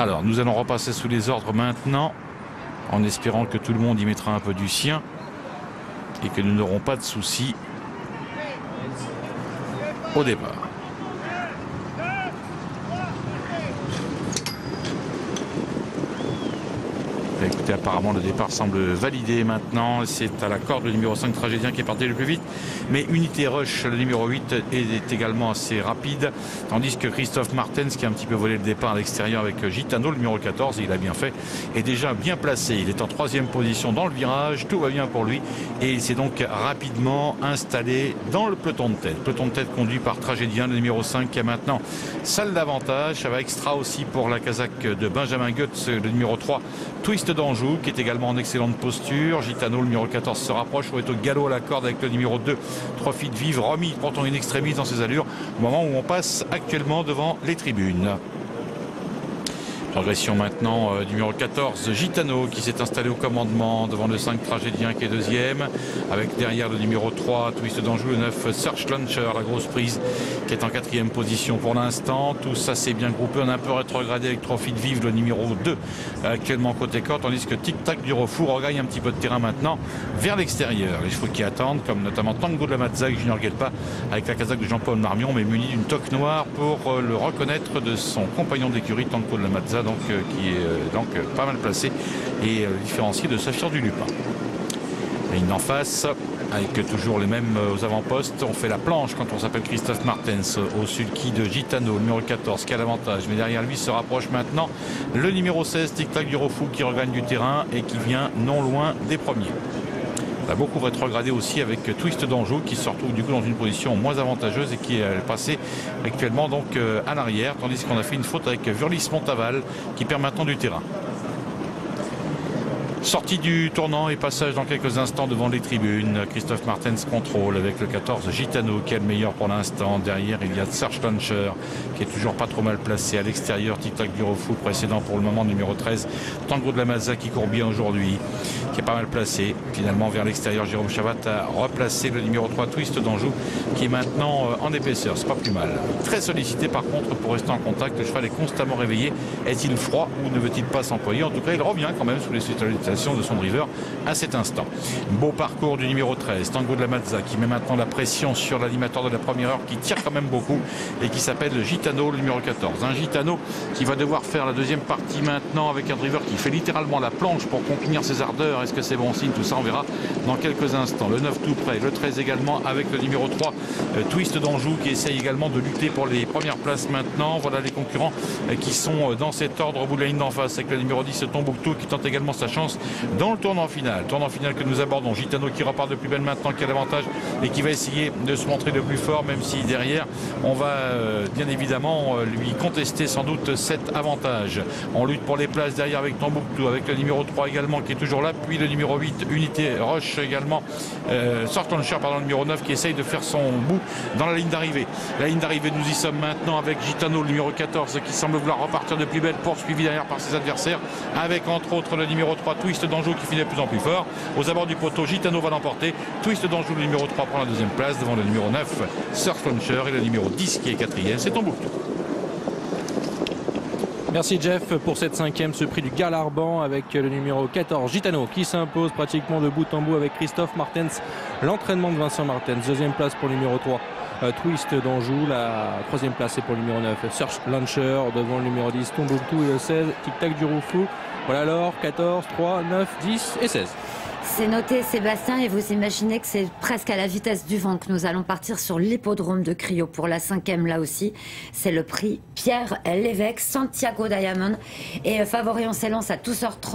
Alors, nous allons repasser sous les ordres maintenant, en espérant que tout le monde y mettra un peu du sien et que nous n'aurons pas de soucis au départ. Écoutez, apparemment le départ semble validé maintenant. C'est à la corde le numéro 5 Tragédien qui est parti le plus vite. Mais Unité Rush, le numéro 8, est également assez rapide. Tandis que Christophe Martens, qui a un petit peu volé le départ à l'extérieur avec Gitano, le numéro 14, et il a bien fait, est déjà bien placé. Il est en troisième position dans le virage. Tout va bien pour lui. Et il s'est donc rapidement installé dans le peloton de tête. Peloton de tête conduit par Tragédien, le numéro 5, qui a maintenant salle d'avantage. Ça va extra aussi pour la casaque de Benjamin Goetz, le numéro 3, Twist d'Anjou, qui est également en excellente posture. Gitano, le numéro 14, se rapproche. On est au galop à la corde avec le numéro 2, Trophée de Vive, remis, portant une extrémiste dans ses allures, au moment où on passe actuellement devant les tribunes. Progression maintenant du numéro 14, Gitano, qui s'est installé au commandement devant le 5 Tragédien, qui est deuxième, avec derrière le numéro 3, Twist d'Anjou, le 9, Search Launcher, la grosse prise, qui est en quatrième position pour l'instant. Tout ça s'est bien groupé, on a un peu rétrogradé avec Trophée de Vive, le numéro 2, actuellement côté corde, tandis que Tic Tac du Rofou regagne un petit peu de terrain maintenant vers l'extérieur. Les chevaux qui attendent, comme notamment Tango de la Mazza et Junior Guelpa, avec la casaque de Jean-Paul Marmion, mais muni d'une toque noire pour le reconnaître de son compagnon d'écurie, Tango de la Mazza, donc, qui est donc pas mal placé et différencié de Saphir-du-Lupin. Ligne en face, avec toujours les mêmes aux avant-postes. On fait la planche quand on s'appelle Christophe Martens au sulky de Gitano, le numéro 14, qui a l'avantage. Mais derrière lui se rapproche maintenant le numéro 16, Tic Tac du Rofou, qui regagne du terrain et qui vient non loin des premiers. On a beaucoup rétrogradé aussi avec Twist d'Anjou, qui se retrouve du coup dans une position moins avantageuse et qui est passé actuellement donc à l'arrière, tandis qu'on a fait une faute avec Vurlice Montaval qui perd maintenant du terrain. Sortie du tournant et passage dans quelques instants devant les tribunes. Christophe Martens contrôle avec le 14 Gitano, qui est le meilleur pour l'instant. Derrière, il y a Search Launcher, qui est toujours pas trop mal placé. À l'extérieur, Tic Tac du Rofou, précédent pour le moment, numéro 13. Tango de la Mazza qui court bien aujourd'hui, qui est pas mal placé. Finalement, vers l'extérieur, Jérôme Chabat a replacé le numéro 3 Twist d'Anjou, qui est maintenant en épaisseur. C'est pas plus mal. Très sollicité par contre pour rester en contact. Le cheval est constamment réveillé. Est-il froid ou ne veut-il pas s'employer? En tout cas, il revient quand même sous les sollicitations de son driver à cet instant. Beau parcours du numéro 13, Tango de la Mazza, qui met maintenant la pression sur l'animateur de la première heure, qui tire quand même beaucoup et qui s'appelle Gitano, le numéro 14. Un Gitano qui va devoir faire la deuxième partie maintenant avec un driver qui fait littéralement la planche pour contenir ses ardeurs. Est-ce que c'est bon signe? Tout ça, on verra dans quelques instants. Le 9 tout près, le 13 également avec le numéro 3, Twist d'Anjou, qui essaye également de lutter pour les premières places maintenant. Voilà les concurrents qui sont dans cet ordre au bout de la ligne d'en face, avec le numéro 10, Tombouctou, qui tente également sa chance dans le tournant final. Tournant final que nous abordons. Gitano qui repart de plus belle maintenant, qui a l'avantage et qui va essayer de se montrer le plus fort, même si derrière on va bien évidemment lui contester sans doute cet avantage. On lutte pour les places derrière avec Tombouctou, avec le numéro 3 également qui est toujours là, puis le numéro 8 Unité Rush également, Search Launcher pardon, le numéro 9 qui essaye de faire son bout dans la ligne d'arrivée. La ligne d'arrivée, nous y sommes maintenant avec Gitano, le numéro 14, qui semble vouloir repartir de plus belle, poursuivi derrière par ses adversaires, avec entre autres le numéro 3 Twist d'Anjou qui finit de plus en plus fort. Aux abords du poteau, Gitano va l'emporter. Twist d'Anjou, le numéro 3, prend la deuxième place devant le numéro 9, Search Launcher, et le numéro 10 qui est quatrième, c'est Tombouctou. Merci Jeff pour cette cinquième, ce prix du Galarban avec le numéro 14 Gitano qui s'impose pratiquement de bout en bout avec Christophe Martens, l'entraînement de Vincent Martens. Deuxième place pour le numéro 3, Twist d'Anjou. La troisième place est pour le numéro 9, Search Launcher, devant le numéro 10, Tombouctou, et le 16, Tic Tac du Rofou. Voilà alors, 14, 3, 9, 10 et 16. C'est noté Sébastien, et vous imaginez que c'est presque à la vitesse du vent que nous allons partir sur l'hippodrome de Crio pour la cinquième là aussi. C'est le prix Pierre Lévesque, Santiago Diamond, et favori en s'élance à 12h30.